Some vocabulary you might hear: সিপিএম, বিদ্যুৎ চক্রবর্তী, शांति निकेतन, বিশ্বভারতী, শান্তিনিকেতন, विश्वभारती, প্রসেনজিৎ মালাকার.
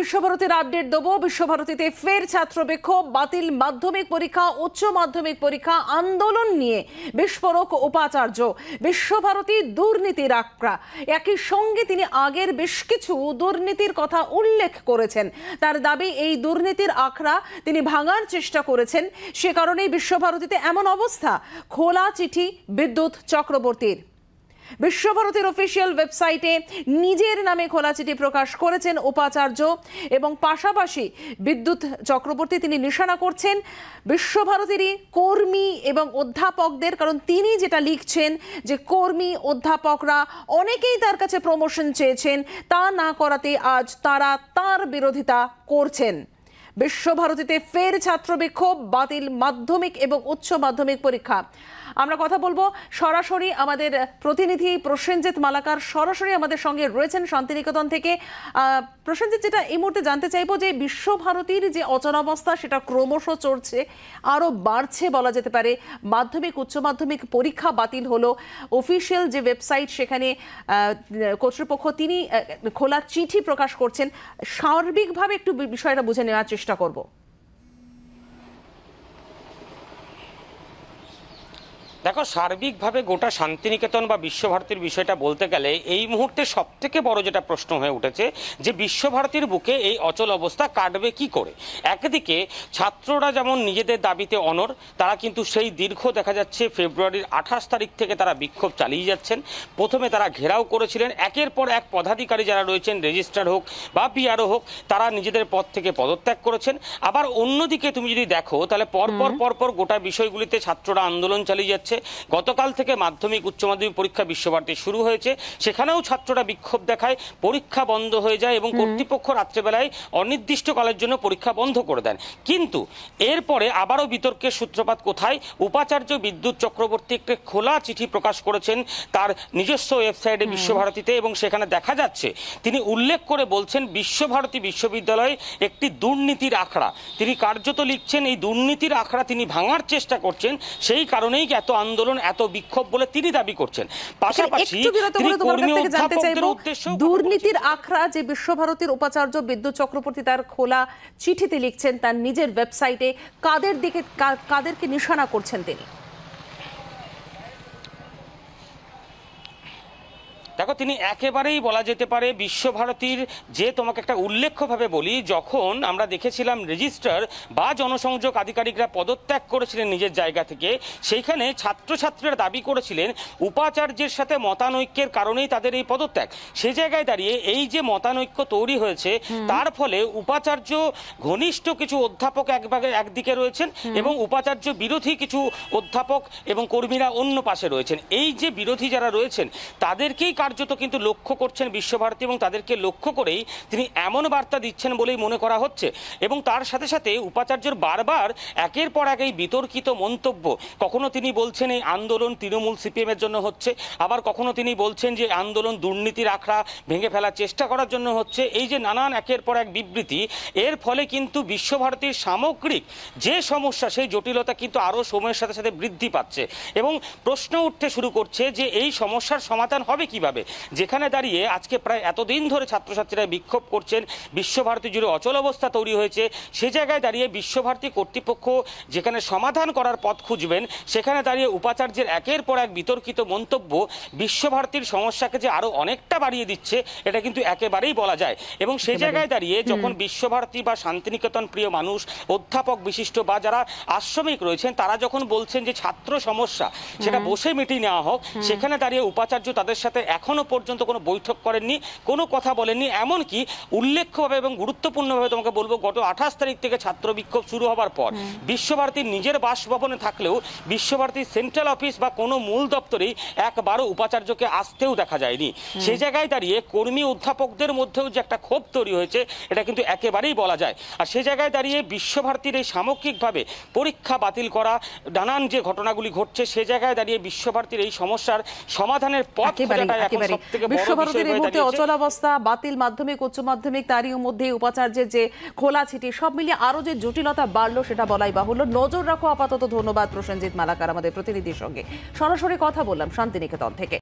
विश्वभारतीर update देबो। विश्वभारतीते फिर छात्र विक्षोभ, बातिल माध्यमिक परीक्षा, उच्च माध्यमिक परीक्षा, आंदोलन निये विस्फोरक उपाचार्य। विश्वभारती दुर्नीतिर आक्रा, एकई संगे तिनि आगेर बेश किछु दुर्नीतिर कथा उल्लेख करेछेन। तार दाबी एई दुर्नीतिर आक्रा तिनि भांगार चेष्टा करेछेन, से कारणेई विश्वभारतीते एमन अवस्था। खोला चिठी विद्युत चक्रवर्तीर। विश्वभारतीर अफिशियल वेबसाइटे निजेर नामे खोला चिठी प्रकाश करेছেন उपाचार्य এবং পাশাপাশি বিদ্যুৎ চক্রবর্তী। তিনি নিশানা করছেন বিশ্বভারতীরই কর্মী এবং অধ্যাপকদের, কারণ তিনি যেটা লিখছেন যে কর্মী অধ্যাপকরা অনেকেই তার কাছে প্রমোশন চেয়েছেন, তা না করাতে আজ তারা তার বিরোধিতা করছেন। विश्वभारतीते फिर छात्र विक्षोभ, बातिल माध्यमिक एवं उच्च माध्यमिक परीक्षा। आमरा कथा बोलबो सरासरि आमादेर प्रतिनिधि प्रसेनजिৎ मालाकार सरासरि आमादेर संगे रयेछेन शांति निकेतन थेके। प्रसेनजिৎ, जेटा एई मुहूर्ते जानते चाइबो जे विश्वभारतीर जे अचलावस्था सेटा क्रमश चलछे, आरो बाड़छे बला जेते पारे। माध्यमिक उच्च माध्यमिक परीक्षा बातिल हलो, अफिशियल जे वेबसाइट सेखाने कर्तृपक्ष तिनि खोला चिठी प्रकाश करছেন। सार्बिकभावे एकटु विषयटा बुझे नेওয়ার চেষ্টা করব। देखो, सार्विक भावे गोटा शांतिनिकेतन बा विश्वभारतीर विषयटा बोलते गेले एई मुहूर्ते सबथेके बड़ो जेटा प्रश्न हये उठेछे जे विश्वभारतीर बुके एई अचल अवस्था काटबे कि करे। एकदिके छात्ररा जेमन निजेदेर दाबिते अनर, तारा किन्तु सेई दीर्घ देखा जाच्छे फेब्रुआरिर 28 तारिख थेके तारा विक्षोभ चालिये जाच्छेन। प्रथमे तारा घेराव करेछिलेन, एकेर पर एक पदाधिकारी जारा रयेछेन, रेजिस्ट्रार होक बा पिआरओ होक, तारा निजेदेर पद थेके पदत्याग करेछेन। आबार अन्यदिके तुमि जोदि देखो ताहले परपर परपर गोटा विषयगुलिते छात्ररा आंदोलन चालिये जाচ্ছে। গতকাল থেকে মাধ্যমিক উচ্চ মাধ্যমিক পরীক্ষা বিশ্বভারতী শুরু হয়েছে, সেখানেও ছাত্ররা বিক্ষোভ দেখায়, পরীক্ষা বন্ধ হয়ে যায় এবং কর্তৃপক্ষ রাত্রিবেলায় অনির্দিষ্টকালের জন্য পরীক্ষা বন্ধ করে দেন। কিন্তু এরপরে আবারও বিতর্কের সূত্রপাত কোথায়? উপাচার্য বিদ্যুৎ চক্রবর্তী একটি খোলা চিঠি প্রকাশ করেছেন তার নিজস্ব ওয়েবসাইটে বিশ্বভারতীতে, এবং সেখানে দেখা যাচ্ছে তিনি উল্লেখ করে বলছেন বিশ্বভারতী বিশ্ববিদ্যালয় একটি দুর্নীতির আখড়া। তিনি কার্যত লিখছেন এই দুর্নীতির আখড়া তিনি ভাঙার চেষ্টা করছেন, সেই কারণেই এত আন্দোলন এত বিক্ষোভ বলে তিনি দাবি করছেন। পাশাপাশি তিনি কর্মী অধ্যাপকদের উদ্দেশ্য দুর্নীতির আখড়া যে বিশ্বভারতীর উপাচার্য বিদ্যুৎ চক্রবর্তী তার খোলা চিঠিতে লিখছেন তার নিজের ওয়েবসাইটে, কাদের দিকে কাদেরকে নিশানা করছেন তিনি? দেখো, তিনি একেবারেই বলা যেতে পারে বিশ্বভারতীর যে, তোমাকে একটা উল্লেখ্যভাবে বলি, যখন আমরা দেখেছিলাম রেজিস্ট্রার বা জনসংযোগ আধিকারিকরা পদত্যাগ করেছিলেন নিজের জায়গা থেকে, সেইখানে ছাত্রছাত্রীরা দাবি করেছিলেন উপাচার্যের সাথে মতানৈক্যের কারণেই তাদের এই পদত্যাগ। সেই জায়গায় দাঁড়িয়ে এই যে মতানৈক্য তৈরি হয়েছে, তার ফলে উপাচার্য ঘনিষ্ঠ কিছু অধ্যাপক একভাগে একদিকে রয়েছেন এবং উপাচার্য বিরোধী কিছু অধ্যাপক এবং কর্মীরা অন্য পাশে রয়েছেন। এই যে বিরোধী যারা রয়েছেন তাদেরকেই কার্যত কিন্তু লক্ষ্য করছেন বিশ্বভারতী, এবং তাদেরকে লক্ষ্য করেই তিনি এমন বার্তা দিচ্ছেন বলেই মনে করা হচ্ছে। এবং তার সাথে সাথে উপাচার্যর বারবার একের পর এক এই বিতর্কিত মন্তব্য, কখনো তিনি বলছেন এই আন্দোলন তৃণমূল সিপিএমের জন্য হচ্ছে, আবার কখনো তিনি বলছেন যে আন্দোলন দুর্নীতির আখড়া ভেঙে ফেলার চেষ্টা করার জন্য হচ্ছে। এই যে নানান একের পর এক বিবৃতি, এর ফলে কিন্তু বিশ্বভারতীর সামগ্রিক যে সমস্যা, সেই জটিলতা কিন্তু আরও সময়ের সাথে সাথে বৃদ্ধি পাচ্ছে এবং প্রশ্ন উঠতে শুরু করছে যে এই সমস্যার সমাধান হবে কীভাবে। যেখানে দাঁড়িয়ে আজকে প্রায় এতদিন ধরে ছাত্রছাত্রীরা বিক্ষোভ করছেন, বিশ্বভারতী জুড়ে অচল অবস্থা তৈরি হয়েছে, সে জায়গায় দাঁড়িয়ে বিশ্বভারতী কর্তৃপক্ষ যেখানে সমাধান করার পথ খুঁজবেন, সেখানে দাঁড়িয়ে উপাচার্যের একের পর এক বিতর্কিত মন্তব্য বিশ্বভারতীর সমস্যাকে যে আরও অনেকটা বাড়িয়ে দিচ্ছে, এটা কিন্তু একেবারেই বলা যায়। এবং সে জায়গায় দাঁড়িয়ে যখন বিশ্বভারতী বা শান্তিনিকেতন প্রিয় মানুষ, অধ্যাপক বিশিষ্ট বা যারা আশ্রমিক রয়েছেন, তারা যখন বলছেন যে ছাত্র সমস্যা সেটা বসে মিটিয়ে নেওয়া হোক, সেখানে দাঁড়িয়ে উপাচার্য তাদের সাথে এখনো পর্যন্ত কোনো বৈঠক করেননি, কোনো কথা বলেননি। এমনকি উল্লেখ্যভাবে এবং গুরুত্বপূর্ণভাবে তোমাকে বলবো, গত 28 তারিখ থেকে ছাত্র বিক্ষোভ শুরু হবার পর বিশ্বভারতীর নিজের বাসভবনে থাকলেও বিশ্বভারতীর সেন্ট্রাল অফিস বা কোনো মূল দপ্তরেই একবারও উপাচার্যকে আসতেও দেখা যায়নি। সেই জায়গায় দাঁড়িয়ে কর্মী অধ্যাপকদের মধ্যেও যে একটা ক্ষোভ তৈরি হয়েছে, এটা কিন্তু একেবারেই বলা যায়। আর সেই জায়গায় দাঁড়িয়ে বিশ্বভারতীর এই সামগ্রিকভাবে পরীক্ষা বাতিল করা, নানান যে ঘটনাগুলি ঘটছে, সে জায়গায় দাঁড়িয়ে বিশ্বভারতীর এই সমস্যার সমাধানের পথ খোঁজাটাই বিশ্বভারতীর এই মুহূর্তে অচলাবস্থা। বাতিল মাধ্যমিক উচ্চ মাধ্যমিক, তারই মধ্যে উপাচার্যের যে খোলা চিঠি, সব মিলিয়ে আরো যে জটিলতা বাড়লো সেটা বলাই বাহুল্য। নজর রাখো আপাতত। ধন্যবাদ প্রসেনজিৎ মালাকার আমাদের প্রতিনিধির সঙ্গে সরাসরি কথা বললাম শান্তিনিকেতন থেকে।